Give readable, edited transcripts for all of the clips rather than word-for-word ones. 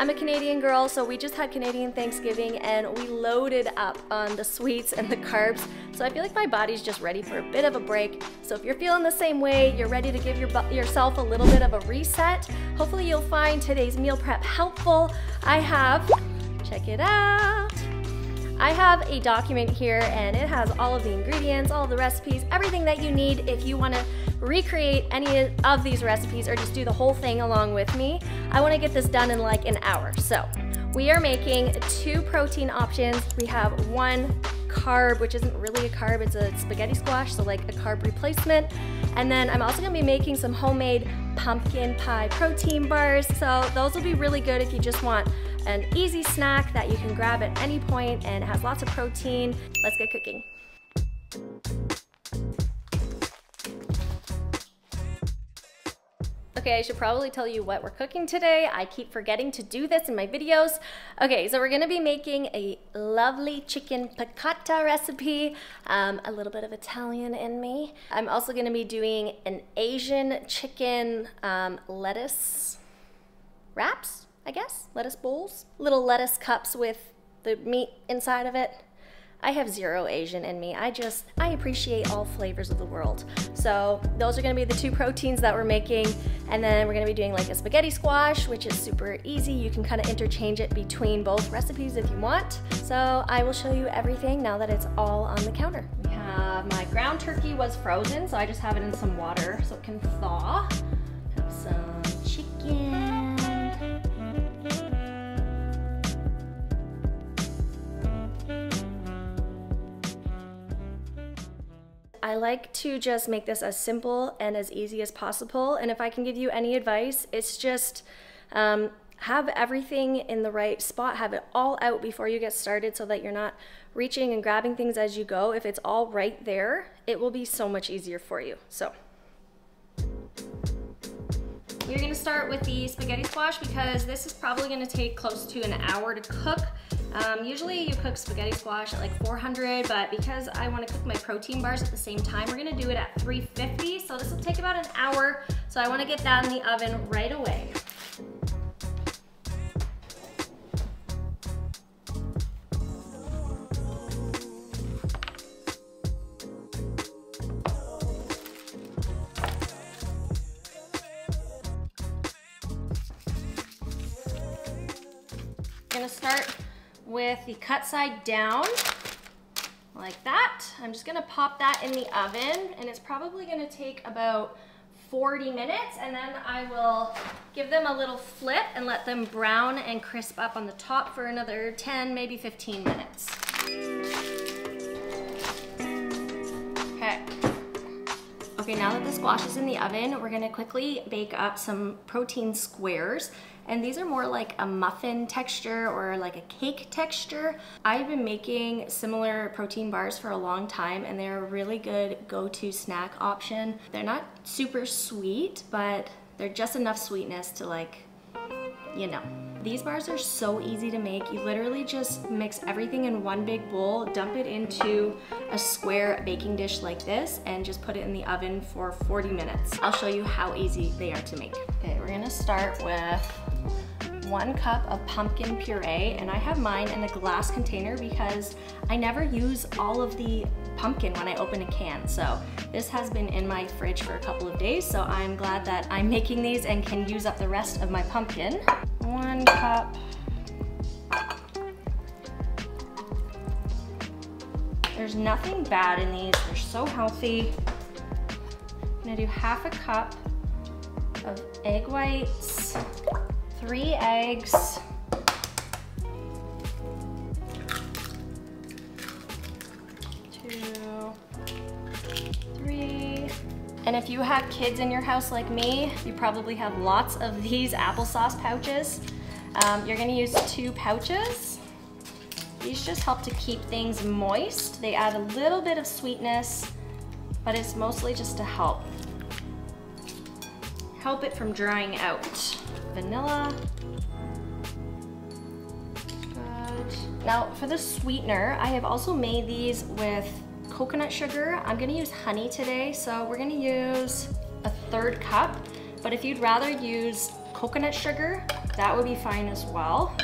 I'm a Canadian girl, so we just had Canadian Thanksgiving and we loaded up on the sweets and the carbs. So I feel like my body's just ready for a bit of a break. So if you're feeling the same way, you're ready to give yourself a little bit of a reset. Hopefully you'll find today's meal prep helpful. Check it out. I have a document here and it has all of the ingredients, all of the recipes, everything that you need if you want to recreate any of these recipes or just do the whole thing along with me. I want to get this done in like an hour. So we are making 2 protein options. We have 1 carb, which isn't really a carb, it's a spaghetti squash, so like a carb replacement. And then I'm also gonna be making some homemade pumpkin pie protein bars. So those will be really good if you just want an easy snack that you can grab at any point and has lots of protein. Let's get cooking. Okay, I should probably tell you what we're cooking today. I keep forgetting to do this in my videos. Okay, so we're gonna be making a lovely chicken piccata recipe. A little bit of Italian in me. I'm also gonna be doing an Asian chicken lettuce wraps, I guess? Lettuce bowls? Little lettuce cups with the meat inside of it. I have 0 Asian in me. I appreciate all flavors of the world. So those are gonna be the 2 proteins that we're making. And then we're gonna be doing like a spaghetti squash, which is super easy. You can kind of interchange it between both recipes if you want. So I will show you everything now that it's all on the counter. We have my ground turkey was frozen, so I just have it in some water so it can thaw. Have some chicken. I like to just make this as simple and as easy as possible, and if I can give you any advice, it's just have everything in the right spot, have it all out before you get started so that you're not reaching and grabbing things as you go. If it's all right there, it will be so much easier for you. So you're gonna start with the spaghetti squash because this is probably gonna take close to an hour to cook. Usually you cook spaghetti squash at like 400, but because I want to cook my protein bars at the same time, we're going to do it at 350, so this will take about an hour, so I want to get that in the oven right away. I'm going to start with the cut side down, like that. I'm just gonna pop that in the oven, and it's probably gonna take about 40 minutes, and then I will give them a little flip and let them brown and crisp up on the top for another 10, maybe 15 minutes. Okay. Okay, now that the squash is in the oven, we're gonna quickly bake up some protein squares. And these are more like a muffin texture or like a cake texture. I've been making similar protein bars for a long time and they're a really good go-to snack option. They're not super sweet, but they're just enough sweetness to like, you know. These bars are so easy to make. You literally just mix everything in one big bowl, dump it into a square baking dish like this, and just put it in the oven for 40 minutes. I'll show you how easy they are to make. Okay, we're gonna start with 1 cup of pumpkin puree, and I have mine in a glass container because I never use all of the pumpkin when I open a can. So this has been in my fridge for a couple of days, so I'm glad that I'm making these and can use up the rest of my pumpkin. 1 cup. There's nothing bad in these, they're so healthy. I'm gonna do half a cup of egg whites, 3 eggs, and if you have kids in your house like me, you probably have lots of these applesauce pouches. You're gonna use 2 pouches. These just help to keep things moist. They add a little bit of sweetness, but it's mostly just to help it from drying out. Vanilla. Good. Now for the sweetener, I have also made these with coconut sugar. I'm gonna use honey today, so we're gonna use a 1/3 cup, but if you'd rather use coconut sugar, that would be fine as well.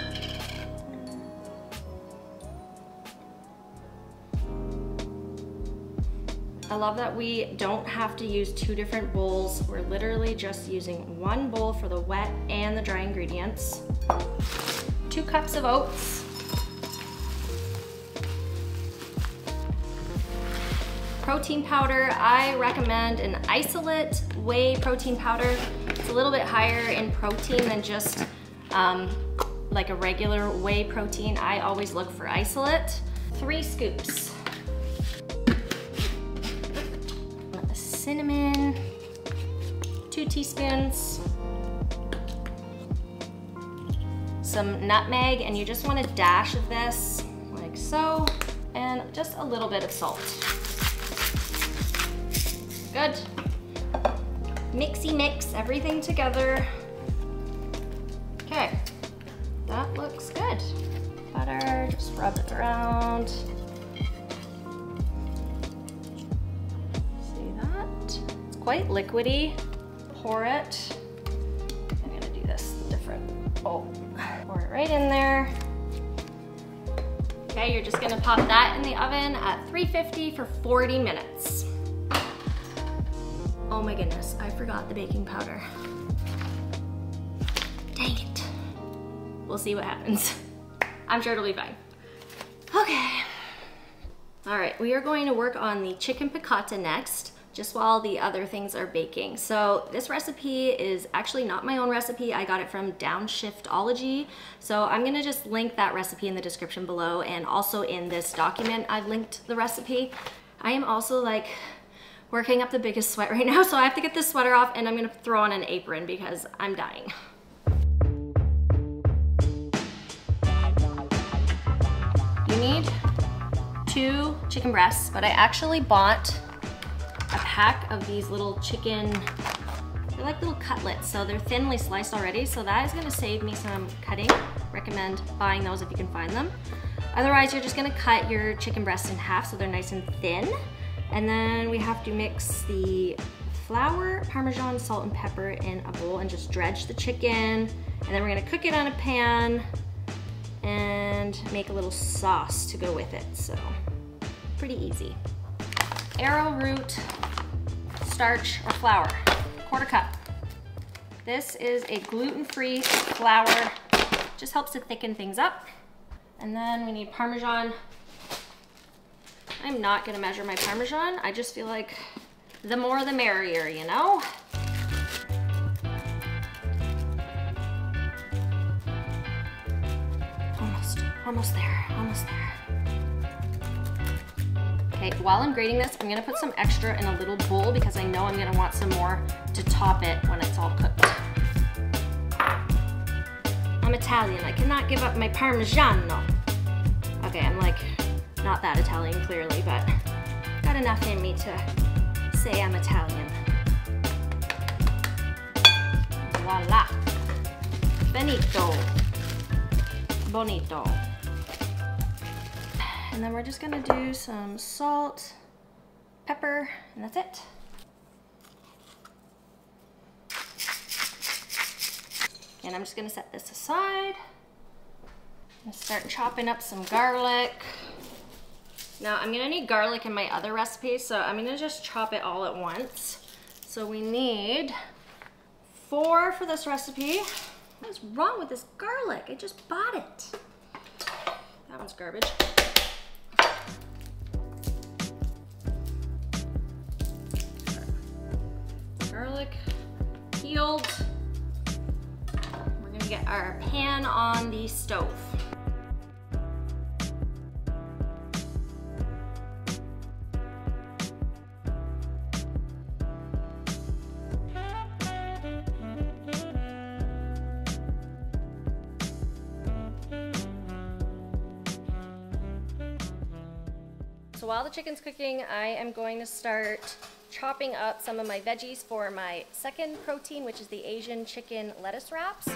I love that we don't have to use two different bowls. We're literally just using one bowl for the wet and the dry ingredients. 2 cups of oats. 1 protein powder. I recommend an isolate whey protein powder. It's a little bit higher in protein than just like a regular whey protein. I always look for isolate. 3 scoops. Cinnamon, 2 teaspoons. Some nutmeg, and you just want a dash of this, like so, and just a little bit of salt. Good. Mixy mix everything together. Okay, that looks good. Butter, just rub it around. See that? It's quite liquidy. Pour it. I'm gonna do this different bowl. Pour it right in there. Okay, you're just gonna pop that in the oven at 350 for 40 minutes. Oh my goodness, I forgot the baking powder. Dang it. We'll see what happens. I'm sure it'll be fine. Okay. All right, we are going to work on the chicken piccata next, just while the other things are baking. So this recipe is actually not my own recipe. I got it from Downshiftology. So I'm gonna just link that recipe in the description below, and also in this document, I've linked the recipe. I am also like, working up the biggest sweat right now, so I have to get this sweater off, and I'm gonna throw on an apron because I'm dying. You need 2 chicken breasts, but I actually bought a pack of these little chicken, they're like little cutlets, so they're thinly sliced already, so that is gonna save me some cutting. Recommend buying those if you can find them. Otherwise, you're just gonna cut your chicken breasts in half so they're nice and thin. And then we have to mix the flour, Parmesan, salt, and pepper in a bowl and just dredge the chicken. And then we're gonna cook it on a pan and make a little sauce to go with it. So, pretty easy. Arrowroot, starch, or flour, 1/4 cup. This is a gluten-free flour. Just helps to thicken things up. And then we need Parmesan. I'm not gonna measure my Parmesan. I just feel like the more the merrier, you know? Almost there. Okay, while I'm grating this, I'm gonna put some extra in a little bowl because I know I'm gonna want some more to top it when it's all cooked. I'm Italian, I cannot give up my Parmigiano. Okay, I'm like, not that Italian, clearly, but got enough in me to say I'm Italian. Voila. Benito. Bonito. And then we're just gonna do some salt, pepper, and that's it. And I'm just gonna set this aside. I'm gonna start chopping up some garlic. Now I'm gonna need garlic in my other recipe, so I'm gonna just chop it all at once. So we need 4 for this recipe. What is wrong with this garlic? I just bought it. That one's garbage. Garlic peeled. We're gonna get our pan on the stove. So while the chicken's cooking, I am going to start chopping up some of my veggies for my second protein, which is the Asian chicken lettuce wraps.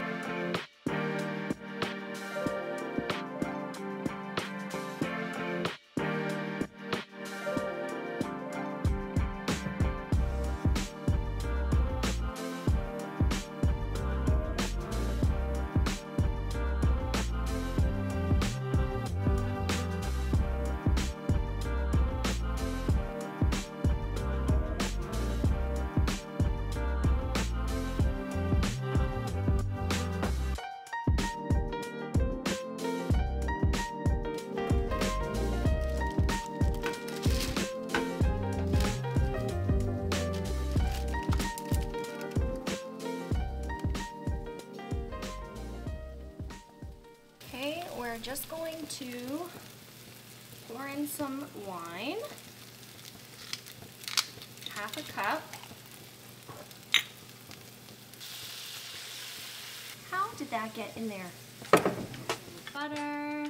we're just going to pour in some wine, half a cup. How did that get in there? Butter.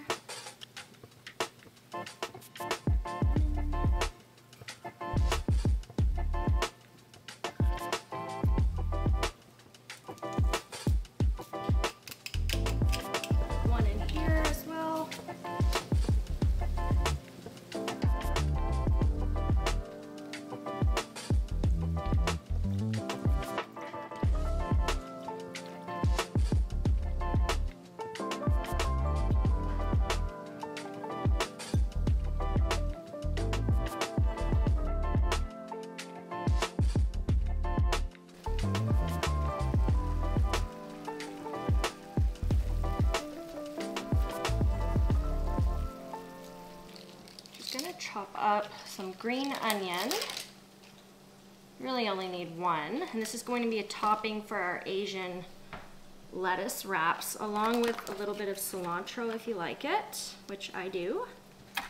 Chop up some green onion. Really only need one. And this is going to be a topping for our Asian lettuce wraps, along with a little bit of cilantro if you like it, which I do. I'm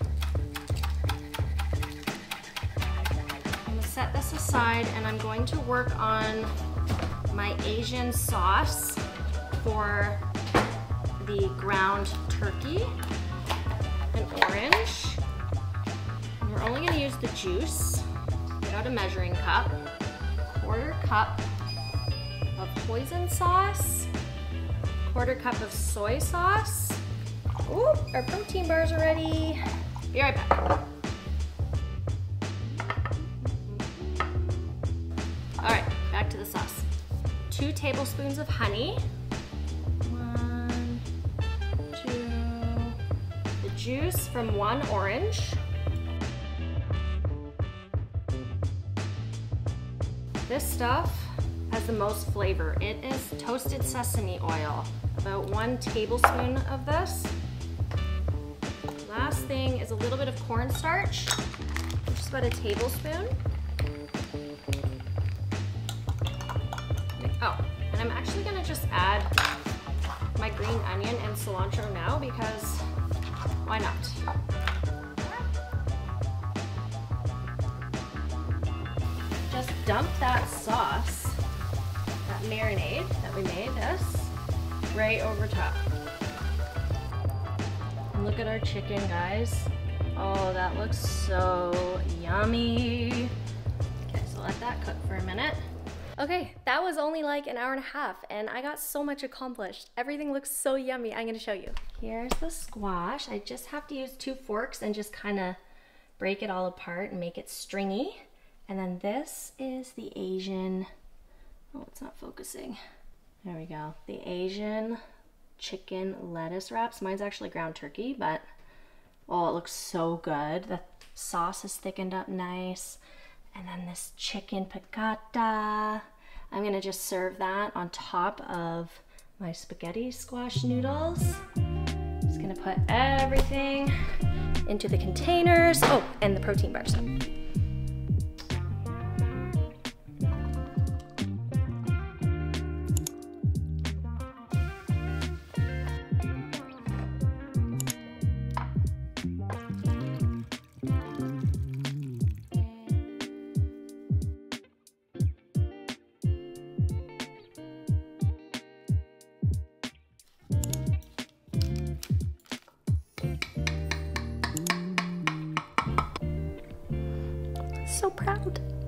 gonna set this aside and I'm going to work on my Asian sauce for the ground turkey and orange. We're only going to use the juice. Get out a measuring cup, 1/4 cup of hoisin sauce, 1/4 cup of soy sauce. Ooh, our protein bars are ready. Be right back. All right, back to the sauce. 2 tablespoons of honey. 1, 2, the juice from 1 orange. This stuff has the most flavor. It is toasted sesame oil, about 1 tablespoon of this. Last thing is a little bit of cornstarch, just about 1 tablespoon. Oh, and I'm actually gonna just add my green onion and cilantro now because why not? Just dump that sauce, that marinade that we made, this, right over top. And look at our chicken, guys. Oh, that looks so yummy. Okay, so let that cook for a minute. Okay, that was only like an hour and a half, and I got so much accomplished. Everything looks so yummy. I'm gonna show you. Here's the squash. I just have to use 2 forks and just kind of break it all apart and make it stringy. And then this is the Asian, oh, it's not focusing. There we go. The Asian chicken lettuce wraps. Mine's actually ground turkey, but oh, it looks so good. The sauce is thickened up nice. And then this chicken piccata. I'm gonna just serve that on top of my spaghetti squash noodles. Just gonna put everything into the containers. Oh, and the protein bars. So proud.